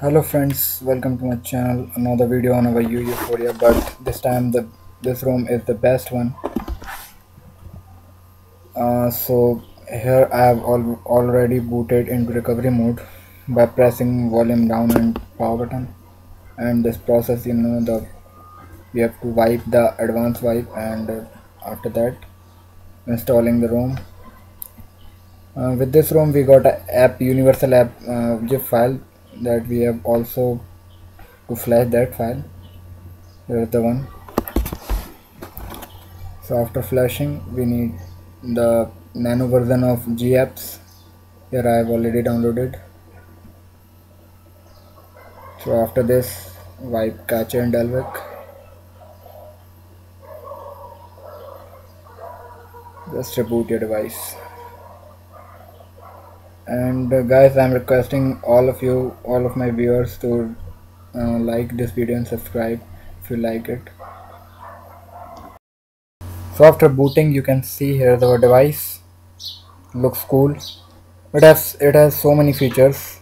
Hello friends, welcome to my channel. Another video on our Yuphoria, but this time this room is the best one. So here I have already booted into recovery mode by pressing volume down and power button, and this process, you know, we have to wipe the advanced wipe, and after that installing the ROM. With this ROM we got a universal app zip file that we have also to flash that file. Here is the one. So after flashing we need the nano version of GApps. Here I have already downloaded. So after this, wipe catcher and Dalvik. Just reboot your device. And guys, I'm requesting all of my viewers to like this video and subscribe if you like it. So after booting, you can see here's our device. Looks cool. It has so many features.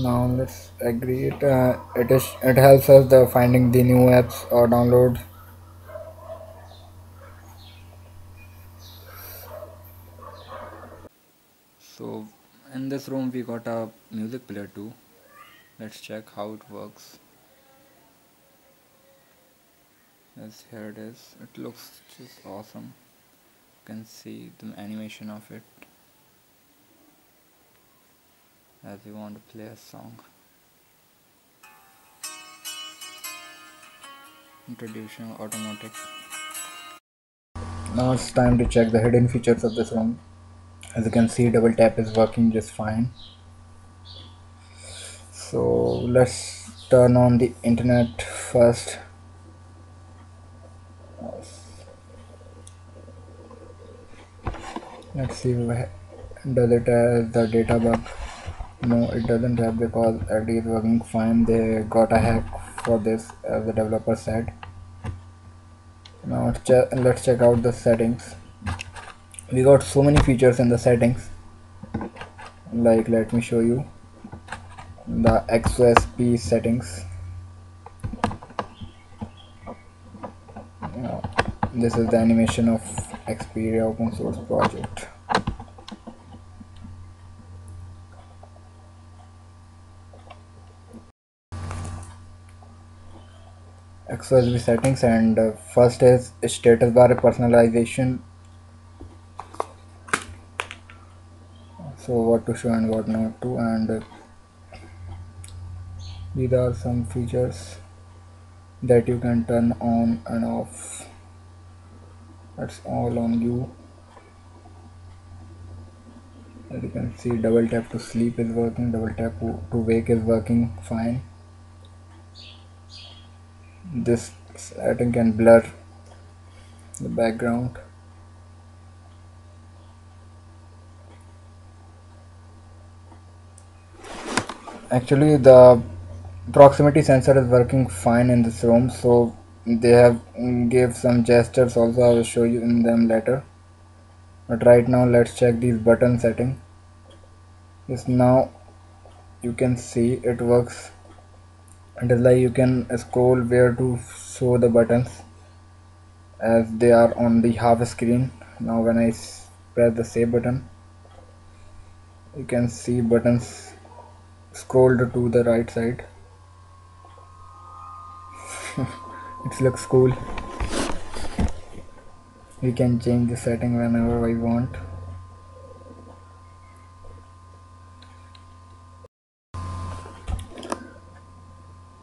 Now let's agree it. It helps us finding the new apps or download. So in this room we got a music player too. Let's check how it works. Yes, here it is. It looks just awesome. You can see the animation of it as we want to play a song. Introducing automatic. Now it's time to check the hidden features of this room. As you can see, double tap is working just fine. So let's turn on the internet first. Let's see, does it have the data bug? No, it doesn't have, because it is working fine. They got a hack for this, as the developer said. Now let's check out the settings. We got so many features in the settings. Like, let me show you the XOSP settings. Now, this is the animation of Xperia open source project. XOSP settings, and first is status bar personalization. So what to show and what not to, and these are some features that you can turn on and off. That's all on you. As you can see, double tap to sleep is working, double tap to wake is working fine. This setting can blur the background. Actually, the proximity sensor is working fine in this room, so they have gave some gestures also. I will show you in them later, but right now let's check these button setting. Yes, now you can see it works. It is like you can scroll where to show the buttons, as they are on the half screen. Now when I press the save button, you can see buttons scrolled to the right side. It looks cool. We can change the setting whenever we want.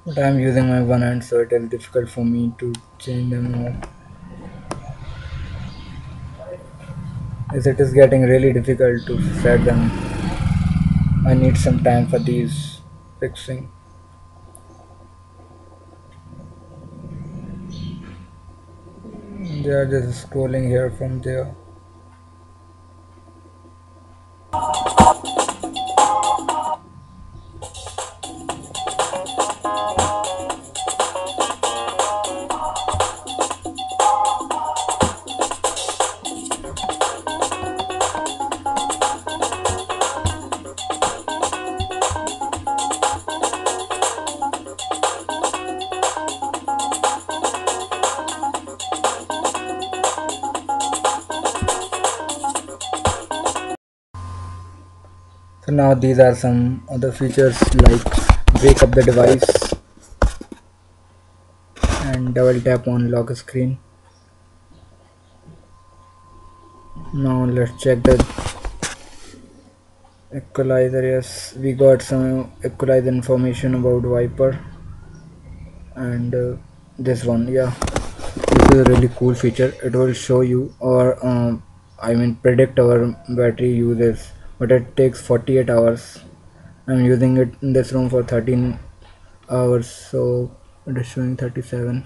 But I am using my one hand, so it is difficult for me to change them all. As it is getting really difficult to set them. I need some time for these fixing. They are just scrolling here from there. now these are some other features like break up the device and double tap on lock screen. Now let's check the equalizer. Yes, we got some equalizer information about Viper and this one. Yeah, this is a really cool feature. It will show you or predict our battery usage, but it takes 48 hours. I'm using it in this room for 13 hours, so it is showing 37.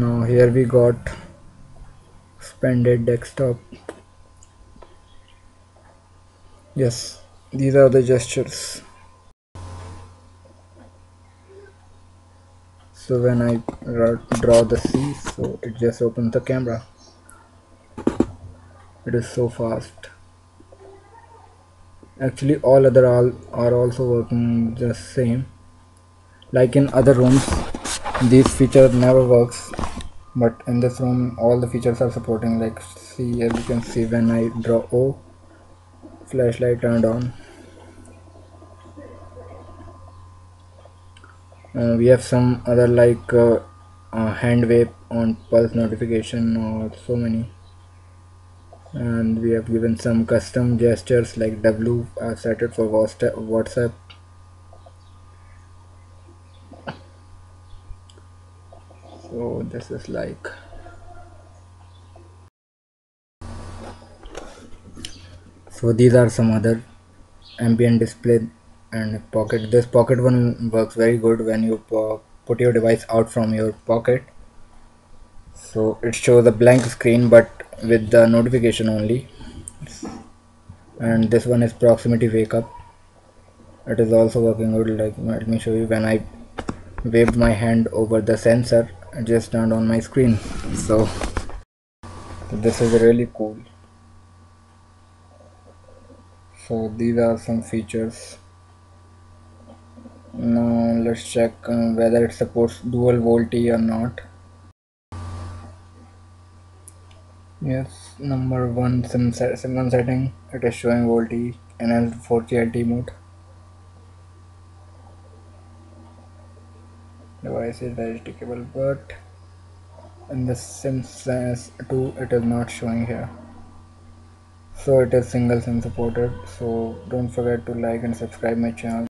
Now here we got expanded desktop. Yes, these are the gestures. So when I draw the C, so it just opens the camera. It is so fast. Actually all other are also working the same. Like in other rooms, these features never works, but in this room all the features are supporting. Like see, as you can see, when I draw O, flashlight turned on. We have some other like hand wave on pulse notification or so many, and we have given some custom gestures like W. I have set it for WhatsApp. So this is like, so these are some other ambient display. And pocket, this pocket one works very good when you put your device out from your pocket, so it shows a blank screen but with the notification only. And this one is proximity wake up. It is also working good. Like, let me show you. When I waved my hand over the sensor, it just turned on my screen. So this is really cool. So these are some features. Now let's check whether it supports dual VoLTE or not. Yes, number one sim setting, it is showing VoLTE enabled for GLT mode. Device is very stickable, but in the sim sense 2 it is not showing here. So it is single sim supported. So don't forget to like and subscribe my channel.